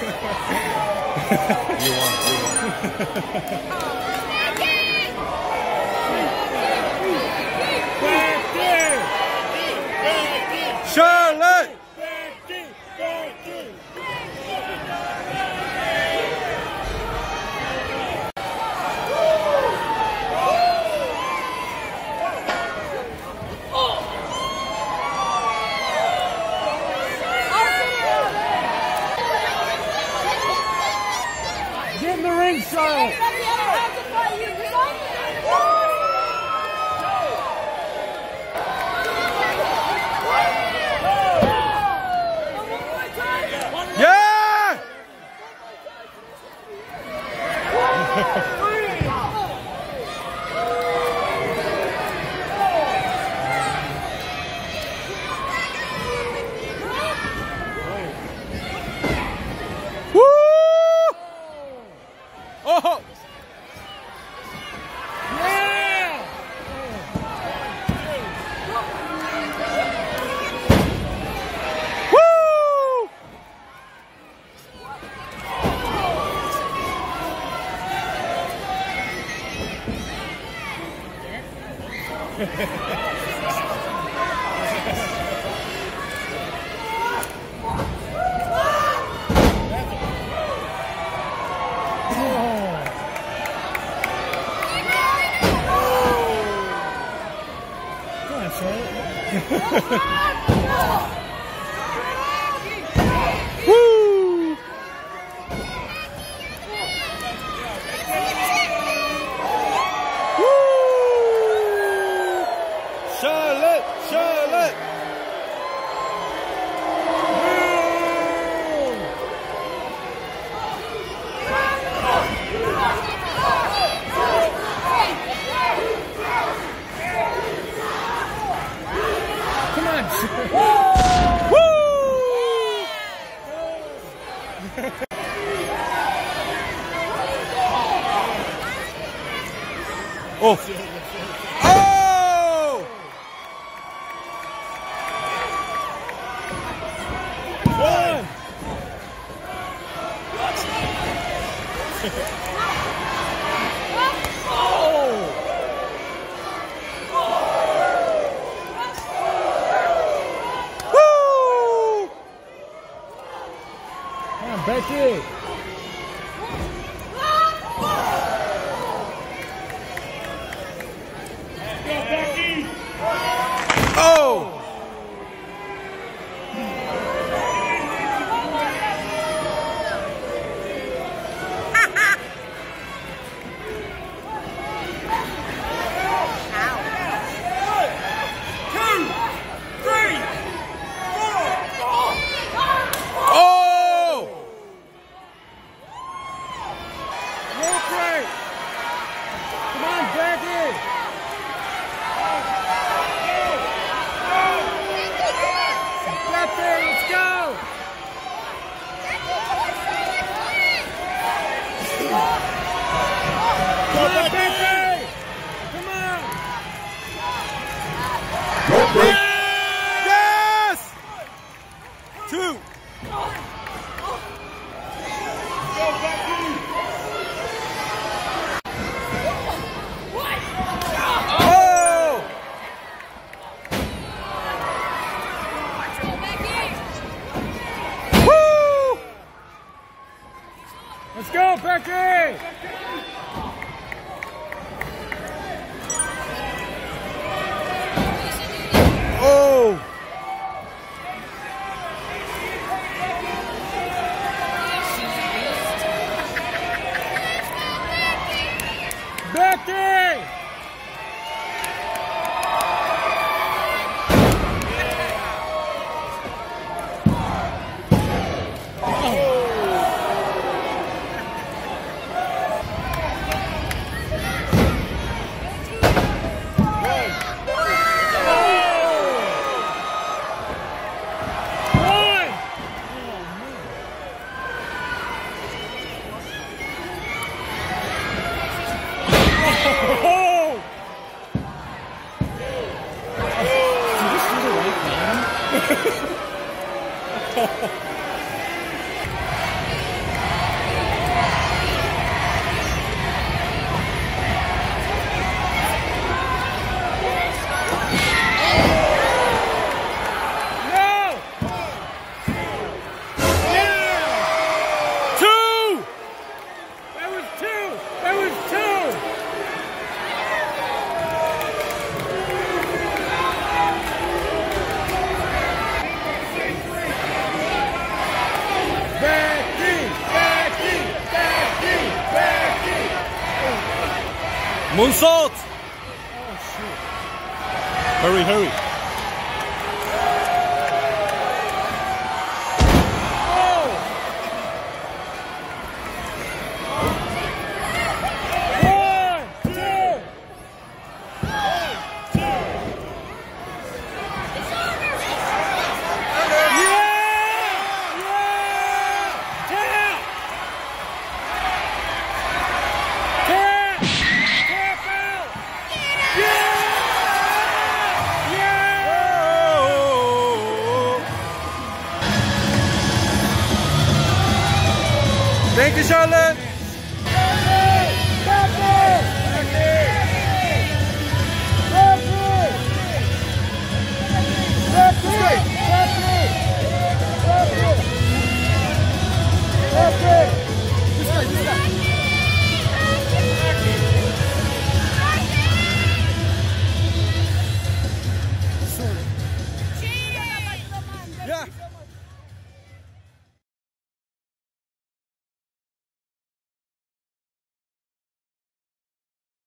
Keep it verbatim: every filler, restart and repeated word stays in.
You won, you won. Charlotte! Get in the ring, Charlotte! Yeah! Oh! Yeah! Woo! Woo! Woo! Charlotte, Charlotte. Woo! Oh! Oh! One! Oh! Becky! Oh! Yes! Two! Oh! Woo! Let's go, Becky! Oh. Moonsault! Oh, shit. Hurry, hurry. Oh! One, two! One, two! Yeah! Yeah! Yeah! Thank you, Charlotte!